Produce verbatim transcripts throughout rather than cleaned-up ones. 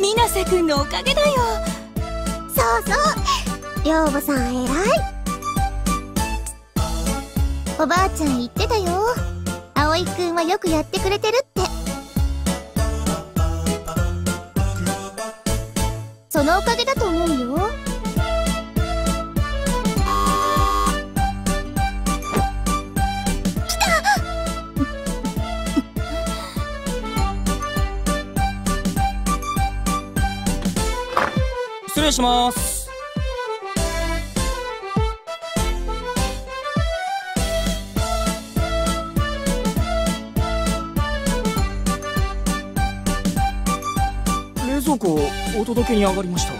水瀬くんのおかげだよ。そうそう、寮母さん偉い。おばあちゃん言ってたよ、葵くんはよくやってくれてるって。そのおかげだと思うよ。来た失礼します。冷蔵庫お届けに上がりました。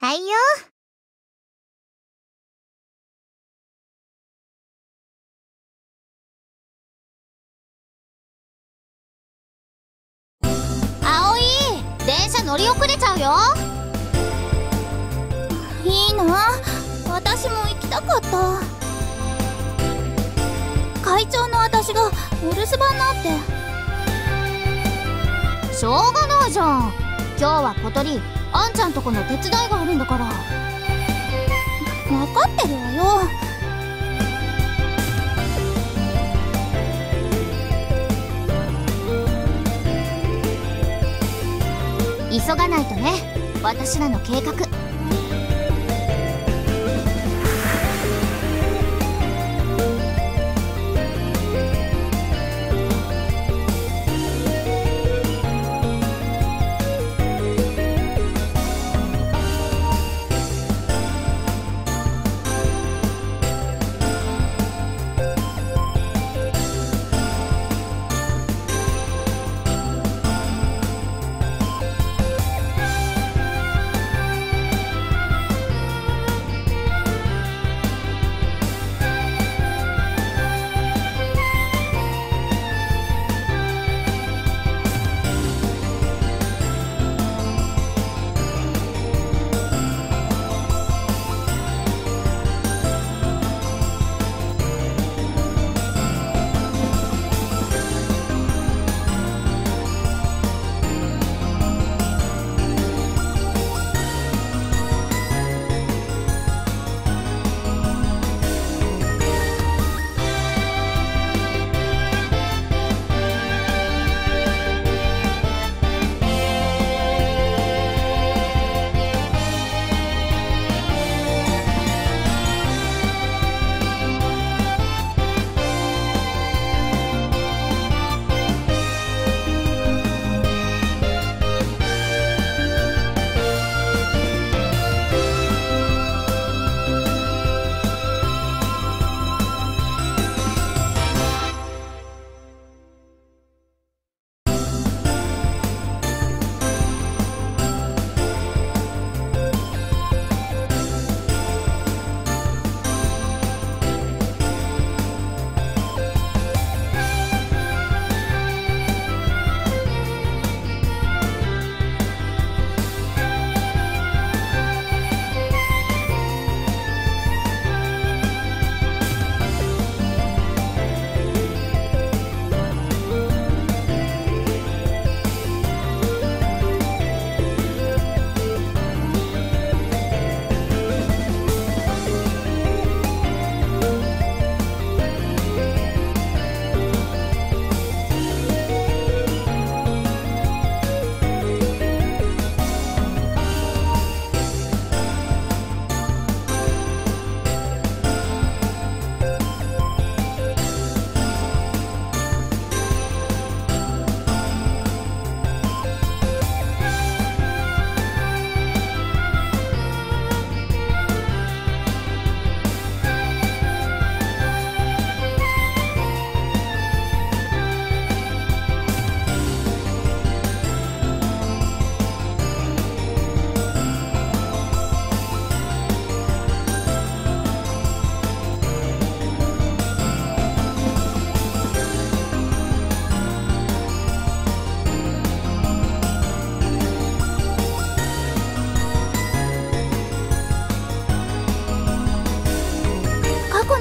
はいよ。電車乗り遅れちゃうよ。いいな、私も行きたかった。会長の私がお留守番なんてしょうがないじゃん。今日は小鳥あんちゃんとこの手伝いがあるんだから。分かってるわよ。急がないとね、私らの計画。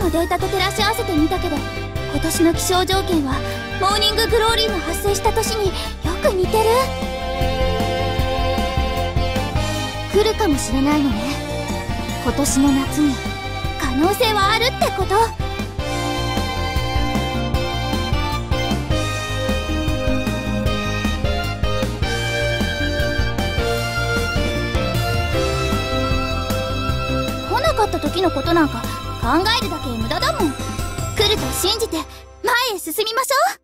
のデータと照らし合わせてみたけど、今年の気象条件はモーニンググローリーの発生した年によく似てる。来るかもしれないのね、今年の夏に。可能性はあるってこと。時のことなんか考えるだけ無駄だもん。来ると信じて前へ進みましょう。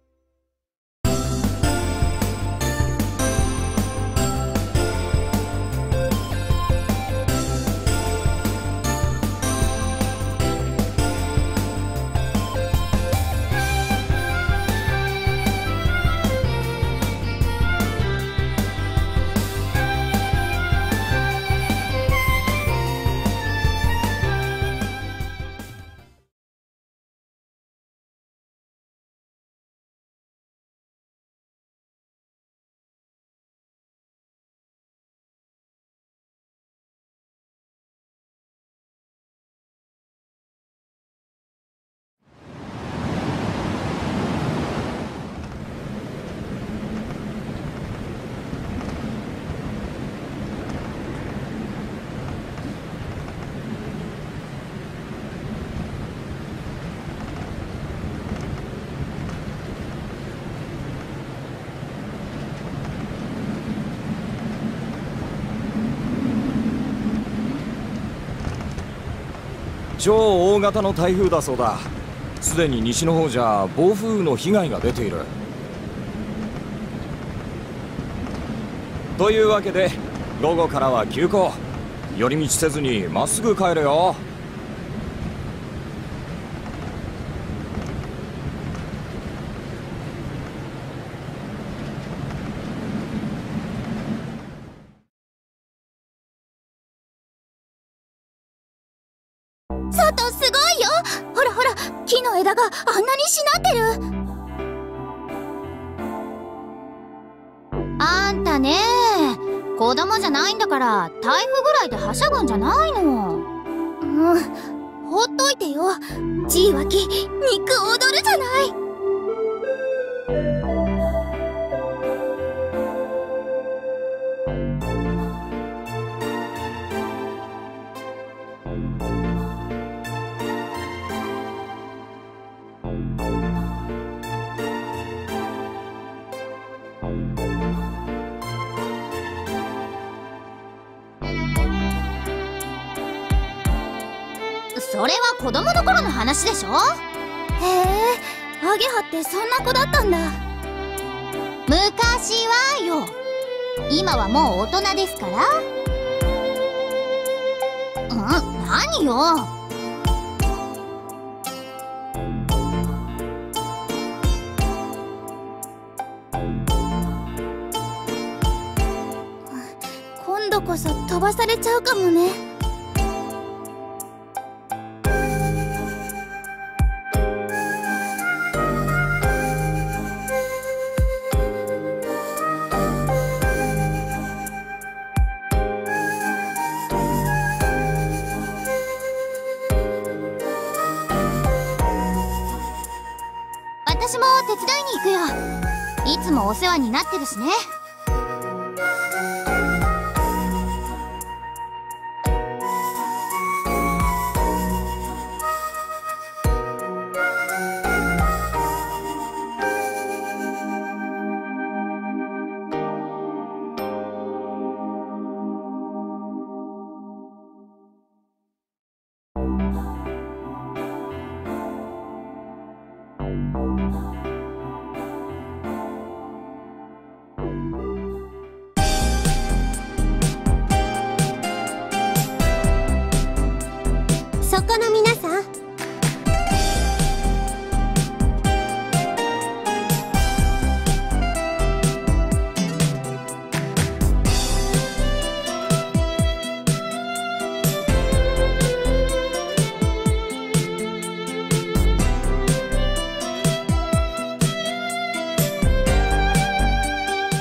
超大型の台風だそうだ。すでに西の方じゃ暴風雨の被害が出ている。というわけで午後からは休校。寄り道せずにまっすぐ帰れよ。外すごいよ。ほらほら、木の枝があんなにしなってる。あんたね、子供じゃないんだから台風ぐらいではしゃぐんじゃないの。うん、ほっといてよ。じいわき肉踊るじゃない。それは子供の頃の話でしょ。へえ、アゲハってそんな子だったんだ。昔はよ。今はもう大人ですから。うん、何よ。今度こそ飛ばされちゃうかもね。私も手伝いに行くよ。いつもお世話になってるしね。そこの皆さん、え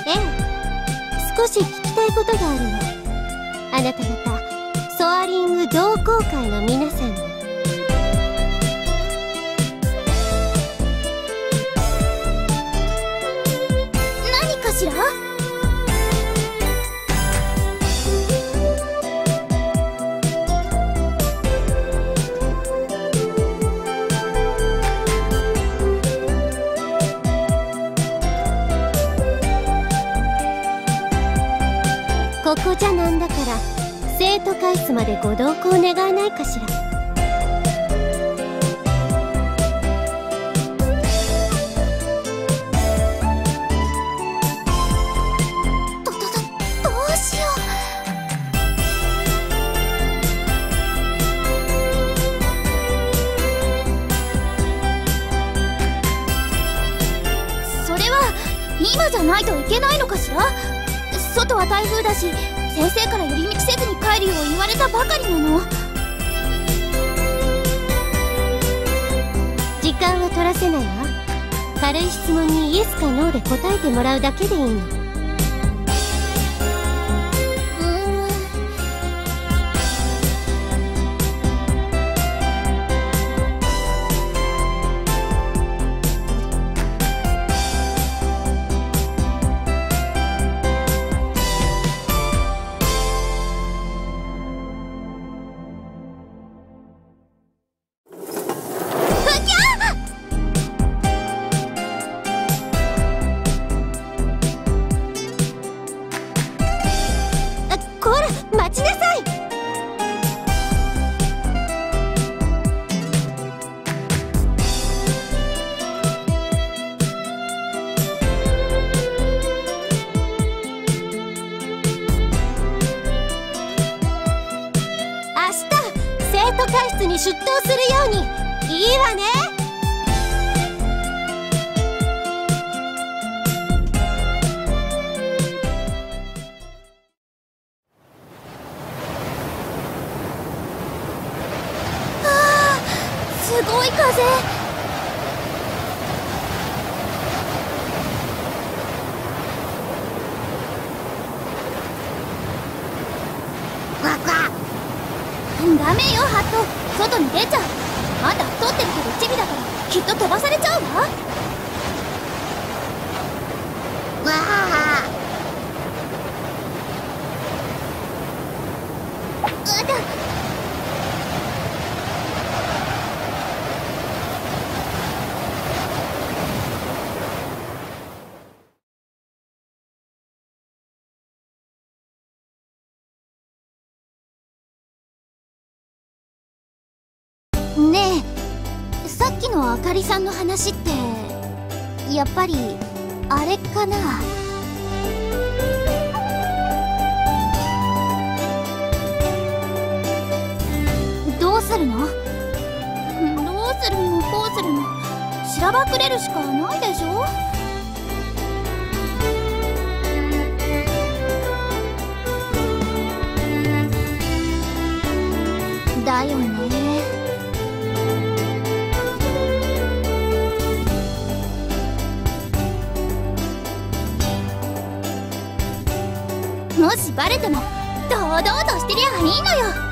え、少し聞きたいことがあるの。あなた方ソアリング同好会の皆さんに。長じゃなんだから生徒会室までご同行願えないかしら。どどどどうしよう。それは今じゃないといけないのかしら。外は台風だし先生から寄り道せずに帰るよう言われたばかりなの。時間は取らせないわ。軽い質問にイエスかノーで答えてもらうだけでいいの。うーん、出頭するように。いいわね。あー、すごい風。わっわっ、ダメよハト。外に出ちゃう。あんた太ってるけどチビだからきっと飛ばされちゃうわ。わあ、あだねえ、さっきのあかりさんの話ってやっぱりあれかな。どうするの？どうするのこうするの、しらばくれるしかないでしょ。だよね。もしバレても堂々としてりゃいいのよ。